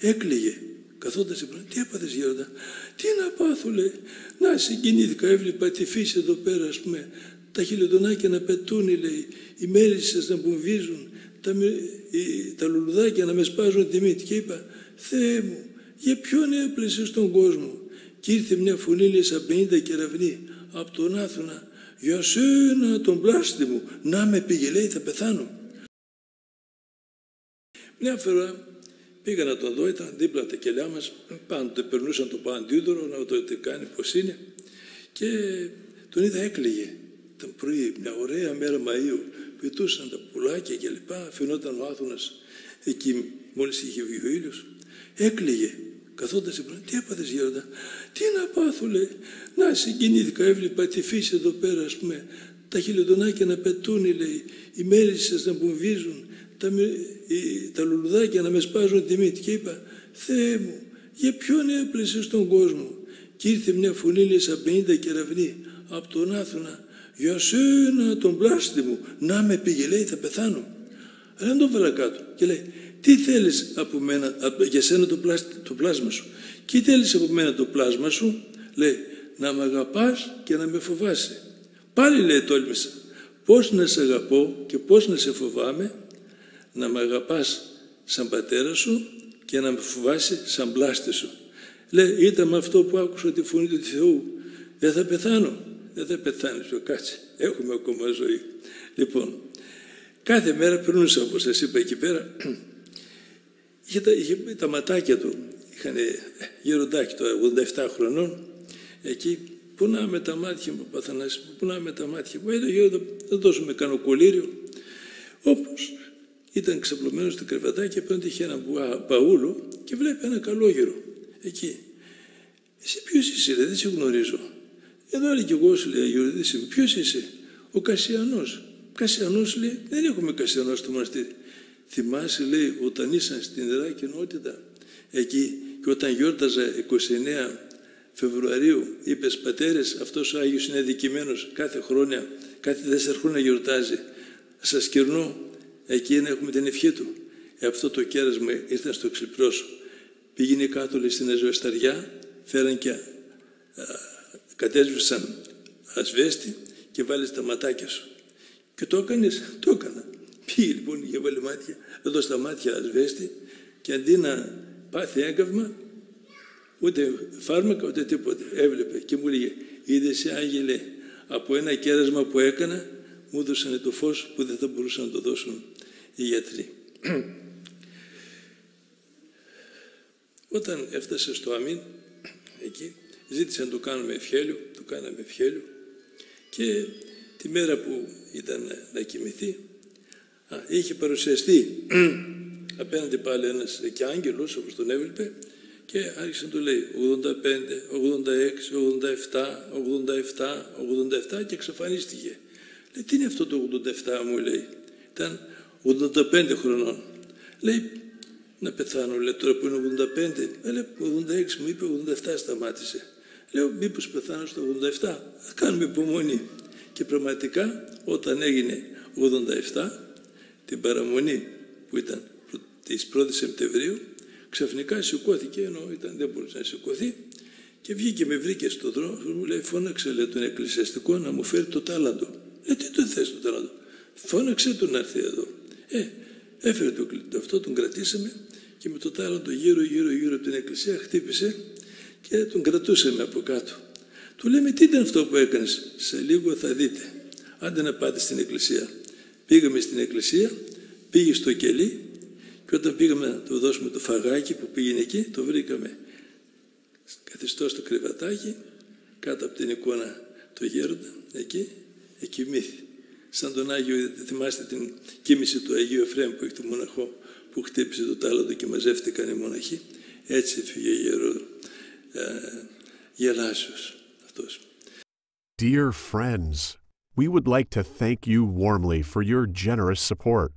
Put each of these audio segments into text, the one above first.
έκλαιγε. Καθόταν στην πλάτη, τι έπαθες γέροντα? Τι να πάθω, λέει. Να συγκινήθηκα, έβλεπα τη φύση εδώ πέρα, ας πούμε, τα χιλιοντονάκια να πετούν, λέει, οι μέλισσες να βομβίζουν, τα λουλουδάκια να με σπάζουν τη μύτη. Και είπα, Θεέ μου, για ποιον έπλεσες στον κόσμο? Και ήρθε μια φωνή, λέει, σαν 50 κεραυνοί από τον Άθωνα, για σένα τον πλάστη μου, να με πήγε, λέει, θα πεθάνω. Μια φορά πήγα να τον δω, ήταν δίπλα τα κελιά μας, πάντοτε περνούσαν τον Παντίδωρο να το κάνει πως είναι, και τον είδα έκλαιγε. Ήταν πρωί, μια ωραία μέρα Μαΐου, πετούσαν τα πουλάκια και λοιπά, φαινόταν ο Άθωνας εκεί μόλις είχε βγει ο ήλιος. Έκλαιγε, καθόταν στην πλάτη, τι έπαθες γέροντα? Τι να πάθω, λέει, να συγκινήθηκα, έβλεπα τη φύση εδώ πέρα, ας πούμε, τα χιλιοντονάκια να πετούν, λέει, οι μέλισσες να βομβίζουν, τα λουλουδάκια να με σπάζουν τη μύτη. Και είπα, Θεέ μου, για ποιον έπλεσες στον κόσμο? Και ήρθε μια φωνή, λέει, σαν 50 κεραυνοί από τον Άθωνα, για σένα τον πλάστη μου, να με πήγε, λέει, θα πεθάνω. Αλλά δεν τον βάλα κάτω και λέει, τι θέλεις από μένα, για σένα το πλάσμα σου? Και τι θέλεις από μένα το πλάσμα σου? Λέει, να με αγαπάς και να με φοβάσαι. Πάλι, λέει, τόλμησα. Πώς να σε αγαπώ και πώς να σε φοβάμαι? Να με αγαπάς σαν πατέρα σου και να με φοβάσαι σαν πλάστη σου. Λέει, ήταν με αυτό που άκουσα τη φωνή του Θεού, δεν θα πεθάνω. Δεν θα πεθάνεις πιο, κάτσε, έχουμε ακόμα ζωή. Λοιπόν, κάθε μέρα περνούσα, όπως σας είπα, εκεί πέρα. Είχε τα ματάκια του, είχαν γεροντάκι το 87 χρονών, εκεί, πουνάμε τα μάτια μου, Παθανάση, πουνάμε τα μάτια μου, έλεγε, θα δώσουμε κανένα κολύριο. Όπως ήταν ξαπλωμένος στο κρεβατάκι, απέναντι είχε ένα μπαούλο και βλέπει ένα καλόγερο, εκεί. Εσύ ποιος είσαι, δεν σε γνωρίζω. Εδώ λέει, και εγώ, σου λέει, Αγιορδίση, ποιος είσαι? Ο Κασιανός. Κασιανός, λέει, δεν έχουμε Κασιανό στο μοναστήρι. Θυμάσαι, λέει, όταν ήσαν στην Ιερά Κοινότητα εκεί και όταν γιόρταζα 29 Φεβρουαρίου, είπες, πατέρες, αυτός ο Άγιος είναι αδικημένος, κάθε 4 χρόνια γιορτάζει. Σας κερνώ, εκεί να έχουμε την ευχή του. Αυτό το κέρασμα ήρθαν στο ξυπρός. Πήγαινε κάτω, λέει, στην Αζωασταριά, φέραν και κατέσβησαν ασβέστη και βάλεις τα ματάκια σου. Και το έκανες? Το έκανα. Πήγε λοιπόν, είχε βάλει μάτια, εδώ στα μάτια ασβέστη, και αντί να πάθει έγκαυμα, ούτε φάρμακα ούτε τίποτε. Έβλεπε και μου λέγε, είδες, Άγγελε, από ένα κέρασμα που έκανα μου έδωσανε το φως που δεν θα μπορούσαν να το δώσουν οι γιατροί. Όταν έφτασε στο Αμήν, εκεί, ζήτησε να το κάνουμε ευχέλιο, το κάναμε ευχέλιο, και τη μέρα που ήταν να κοιμηθεί, είχε παρουσιαστεί απέναντι πάλι ένας και άγγελος, όπως τον έβλεπε, και άρχισε να του λέει 85, 86, 87, 87 και εξαφανίστηκε. Λέει, τι είναι αυτό το 87 μου, λέει, ήταν 85 χρονών. Λέει, να πεθάνω, λέει, τώρα που είναι 85, λέει, 86 μου είπε, 87 σταμάτησε. Λέω, μήπως πεθάνω στο 87, κάνουμε υπομονή. Και πραγματικά όταν έγινε 87, την παραμονή που ήταν της 1ης Σεπτεμβρίου, ξαφνικά σηκώθηκε, ενώ ήταν, δεν μπορούσε να σηκωθεί, και βγήκε, με βρήκε στον δρόμο, μου λέει, φώναξε, λέει, τον εκκλησιαστικό να μου φέρει το τάλαντο. Λέει, τι τον θες το τάλαντο? Φώναξε τον να έρθει εδώ. Έφερε αυτό, τον κρατήσαμε, και με το τάλαντο γύρω από την εκκλησία χτύπησε, και τον κρατούσαμε από κάτω. Του λέμε, τι ήταν αυτό που έκανες? Σε λίγο θα δείτε. Άντε να πάτε στην εκκλησία. Πήγαμε στην εκκλησία, πήγε στο κελί, και όταν πήγαμε να του δώσουμε το φαγάκι που πήγαινε εκεί, το βρήκαμε καθιστό στο κρεβατάκι, κάτω από την εικόνα του γέροντα, εκεί, εκοιμήθη. Σαν τον Άγιο, θυμάστε την κοίμηση του Αγίου Εφραίμ που έχει το μοναχό που χτύπησε το τάλαντο και μαζεύτηκαν οι μοναχοί. Έτσι έφυγε γερό Γελάσιος αυτός. Dear friends, we would like to thank you warmly for your generous support.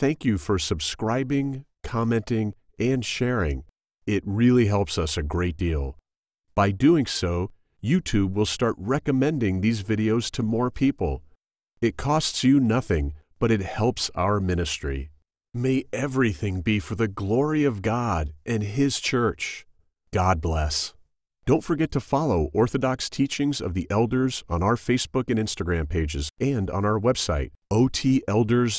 Thank you for subscribing, commenting, and sharing. It really helps us a great deal. By doing so, YouTube will start recommending these videos to more people. It costs you nothing, but it helps our ministry. May everything be for the glory of God and His Church. God bless. Don't forget to follow Orthodox Teachings of the Elders on our Facebook and Instagram pages and on our website, otelders.org.